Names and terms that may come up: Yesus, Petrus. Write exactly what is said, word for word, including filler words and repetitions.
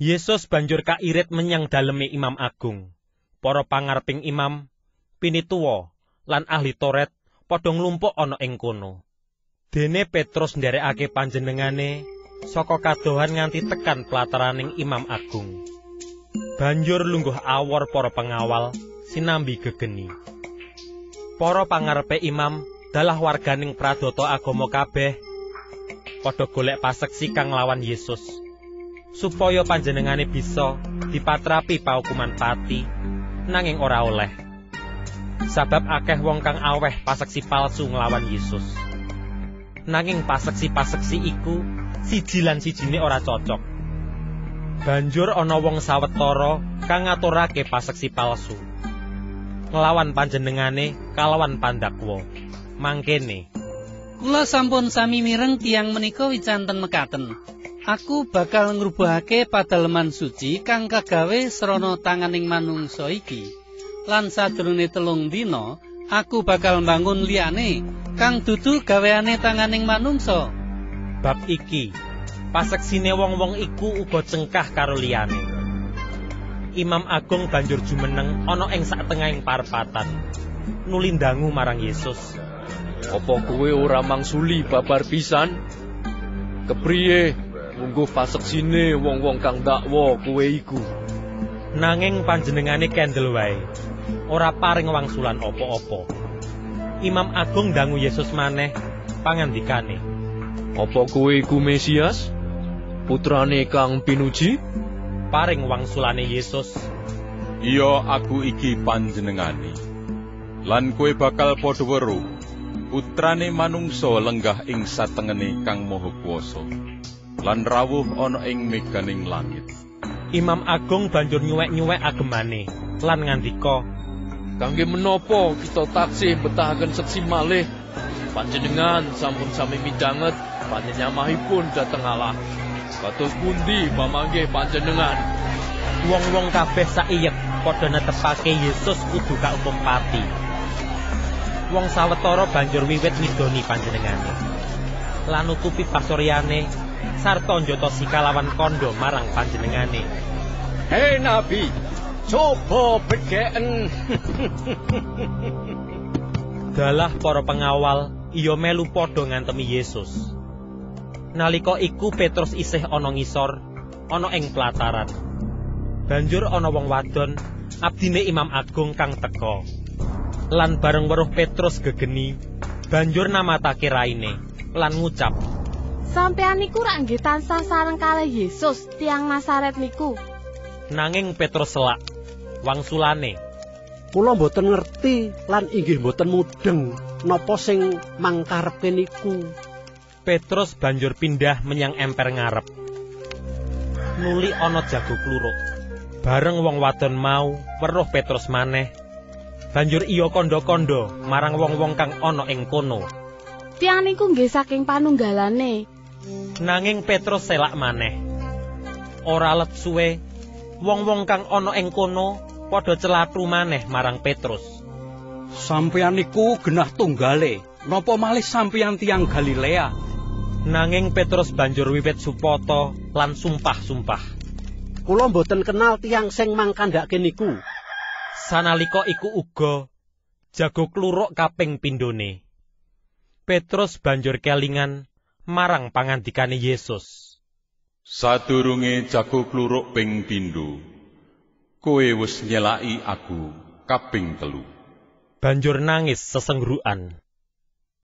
Yesus banjur kairit menyang daleme Imam Agung. Para pangarping imam, pinituwa, lan ahli Toret, padha nglumpuk ana ing kono. Dene Petrus nderekake panjenengane saka kadohan nganti tekan plataraning Imam Agung. Banjur lungguh awor para pengawal sinambi gegeni. Para pangarepe imam dalah warganing pradata agama kabeh padha golek paseksi kang nglawan Yesus, supaya panjenengane bisa dipatrapi paukuman pati, nanging ora oleh. Sabab akeh wong kang aweh paseksi palsu nglawan Yesus. Nanging paseksi-paseksi iku siji lan sijine ora cocok. Banjur ana wong sawetara kang ngaturake paseksi palsu nglawan panjenengane kalawan pandakwa. Mangkene, kula sampun sami mireng tiyang menika wicanten mekaten. Aku bakal ngrubahake padaleman suci kang kagawe srana tanganing manungsa iki. Lan sadurunge telung dina, aku bakal mbangun liyane kang dudu gaweane tanganing manungsa. Bab iki, paseksine wong-wong iku uga cengkah karo liyane. Imam Agung banjur jumeneng ana ing satengahing parpatan, nulindangu marang Yesus. Apa kowe ora mangsuli babar pisan? Kepriye munggo paseksine wong-wong kang dakwa kowe iku? Nanging panjenengane kendel wae, ora paring wangsulan apa-apa. Imam Agung dangu Yesus maneh pangandikane, "Apa kowe iku Mesias, putrane kang pinuji?" Paring wangsulane Yesus, "Iya, aku iki panjenengane. Lan kowe bakal padha weruh, putrane manungsa lenggah ing satengene kang Maha Kuwasa." Lan rawuh ana ing meganing langit. Imam Agung banjur nyuwek-nyuwek agemane lan ngandika, "Kangge menapa kita taksih betahaken seksi malih? Panjenengan sampun sami midhanget panyamahipun dhateng Allah. Kados pundi pamangke panjenengan?" Wong-wong kabeh saiyek padha netepake Yesus kudu kaukum pati. Wong sawetara banjur wiwit midoni panjenengane lan nutupi pasoryane sarta njotosi kalawan kondo marang panjenengane. "Hei Nabi, coba begeken." Dalah para pengawal iya melu padha ngantemi Yesus. Nalika iku Petrus isih ana ngisor ana ing pelataran. Banjur ana wong wadon abdine Imam Agung kang teka. Lan bareng weruh Petrus gegeni, banjur namatake raine lan ngucap, "Sampeyan niku rak nggih tansah sareng kalih Yesus tiyang Nasaret niku." Nanging Petrus selak wangsulane, "Kula mboten ngerti lan inggih mboten mudeng napa sing mangkarepe niku." Petrus banjur pindah menyang emper ngarep. Nuli ana jago kluruk. Bareng wong wadon mau weruh Petrus maneh. Banjur iya kandha-kandha marang wong-wong kang ana ing kono, "Tiyang niku nggih saking panunggalane." Nanging Petrus selak maneh. Ora let suwe, wong-wong kang ana ing kono padha celathu maneh marang Petrus, "Sampeyan niku genah tunggale, napa malih sampeyan tiyang Galilea?" Nanging Petrus banjur wiwit supata lan sumpah-sumpah, "Kula mboten kenal tiyang sing mangkandhake niku." Sanalika iku uga jago kluruk kaping pindhone. Petrus banjur kelingan marang pangandikane Yesus, "Sadurunge jago kluruk ping pindho, kowe wis nyelaki aku kaping telu." Banjur nangis sesengrukan.